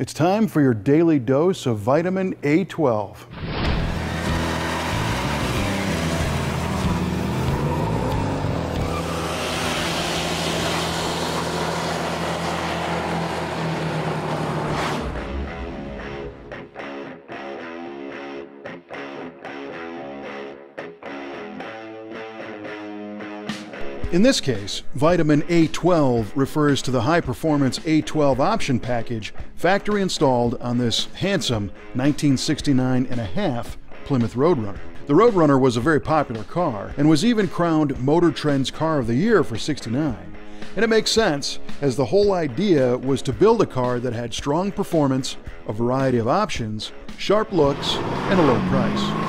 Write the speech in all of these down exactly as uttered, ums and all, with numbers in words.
It's time for your daily dose of vitamin A twelve. In this case, vitamin A twelve refers to the high-performance A twelve option package factory installed on this handsome nineteen sixty-nine and a half Plymouth Road Runner. The Road Runner was a very popular car and was even crowned Motor Trend's Car of the Year for sixty-nine. And it makes sense, as the whole idea was to build a car that had strong performance, a variety of options, sharp looks, and a low price.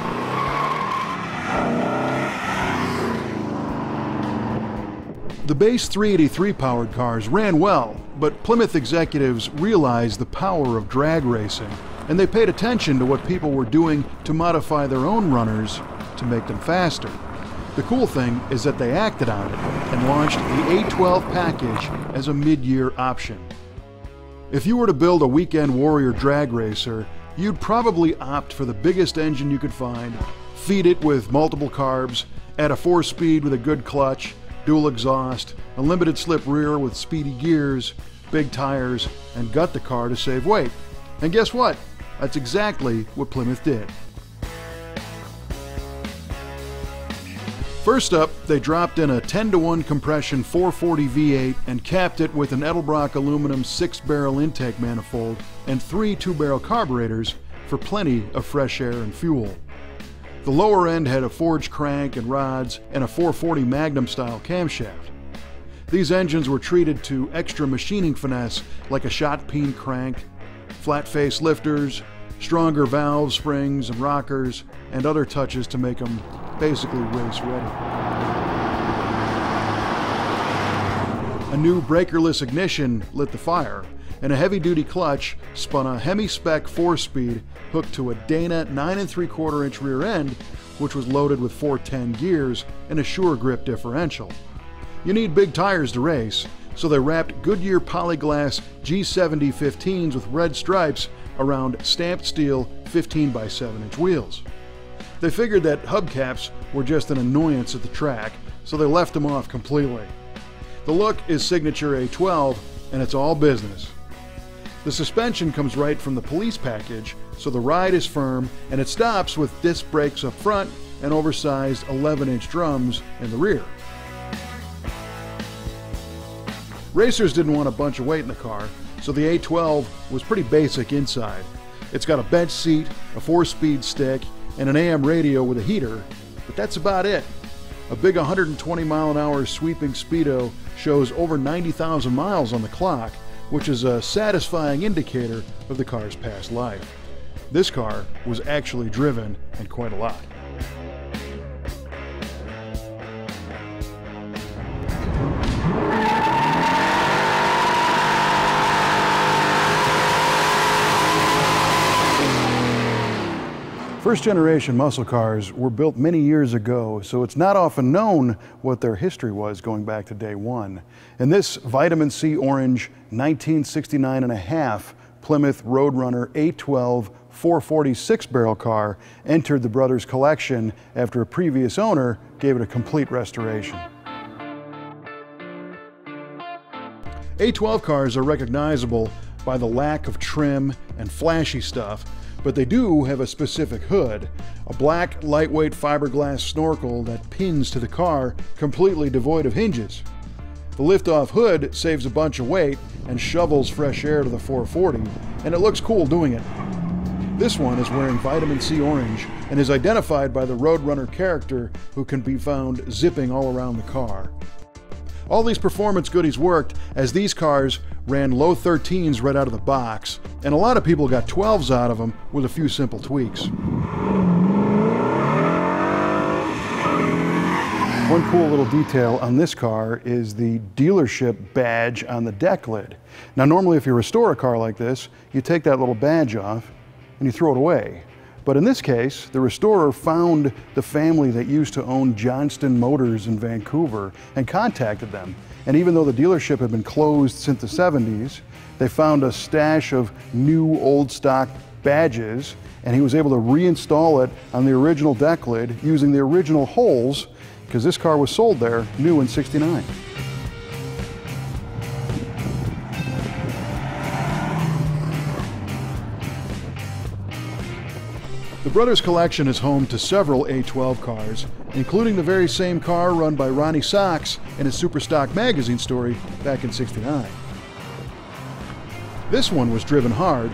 The base three eighty-three powered cars ran well, but Plymouth executives realized the power of drag racing, and they paid attention to what people were doing to modify their own runners to make them faster. The cool thing is that they acted on it and launched the A twelve package as a mid-year option. If you were to build a weekend warrior drag racer, you'd probably opt for the biggest engine you could find, feed it with multiple carbs, add a four-speed with a good clutch, dual exhaust, a limited slip rear with speedy gears, big tires, and gut the car to save weight. And guess what? That's exactly what Plymouth did. First up, they dropped in a ten to one compression four forty V eight and capped it with an Edelbrock aluminum six barrel intake manifold and three two barrel carburetors for plenty of fresh air and fuel. The lower end had a forged crank and rods and a four forty Magnum style camshaft. These engines were treated to extra machining finesse like a shot peen crank, flat face lifters, stronger valve springs and rockers, and other touches to make them basically race ready. A new breakerless ignition lit the fire, and a heavy-duty clutch spun a Hemi-spec four-speed hooked to a Dana nine and three quarter inch rear end, which was loaded with four ten gears and a Sure-Grip differential. You need big tires to race, so they wrapped Goodyear Polyglass G seventy fifteens with red stripes around stamped steel fifteen by seven inch wheels. They figured that hubcaps were just an annoyance at the track, so they left them off completely. The look is signature A twelve, and it's all business. The suspension comes right from the police package, so the ride is firm, and it stops with disc brakes up front and oversized eleven inch drums in the rear. Racers didn't want a bunch of weight in the car, so the A twelve was pretty basic inside. It's got a bench seat, a four-speed stick, and an A M radio with a heater, but that's about it. A big one hundred twenty mile an hour sweeping speedo shows over ninety thousand miles on the clock, which is a satisfying indicator of the car's past life. This car was actually driven, and quite a lot. First-generation muscle cars were built many years ago, so it's not often known what their history was going back to day one. And this vitamin C orange nineteen sixty-nine and a half Plymouth Road Runner A twelve four forty six barrel car entered the Brothers Collection after a previous owner gave it a complete restoration. A twelve cars are recognizable by the lack of trim and flashy stuff, but they do have a specific hood, a black lightweight fiberglass snorkel that pins to the car, completely devoid of hinges. The liftoff hood saves a bunch of weight and shovels fresh air to the four forty, and it looks cool doing it. This one is wearing vitamin C orange and is identified by the Road Runner character, who can be found zipping all around the car. All these performance goodies worked, as these cars ran low thirteens right out of the box, and a lot of people got twelves out of them with a few simple tweaks. One cool little detail on this car is the dealership badge on the deck lid. Now, normally if you restore a car like this, you take that little badge off and you throw it away. But in this case, the restorer found the family that used to own Johnston Motors in Vancouver and contacted them. And even though the dealership had been closed since the seventies, they found a stash of new old stock badges, and he was able to reinstall it on the original deck lid using the original holes, because this car was sold there new in sixty-nine. The Brothers Collection is home to several A twelve cars, including the very same car run by Ronnie Sox in his Superstock magazine story back in sixty-nine. This one was driven hard,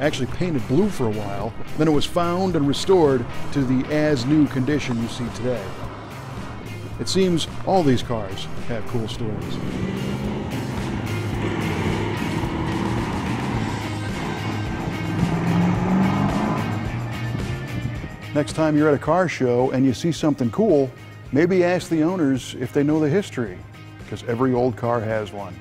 actually painted blue for a while, then it was found and restored to the as-new condition you see today. It seems all these cars have cool stories. Next time you're at a car show and you see something cool, maybe ask the owners if they know the history, because every old car has one.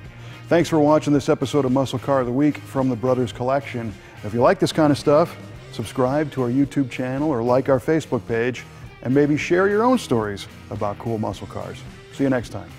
Thanks for watching this episode of Muscle Car of the Week from the Brothers Collection. If you like this kind of stuff, subscribe to our YouTube channel or like our Facebook page, and maybe share your own stories about cool muscle cars. See you next time.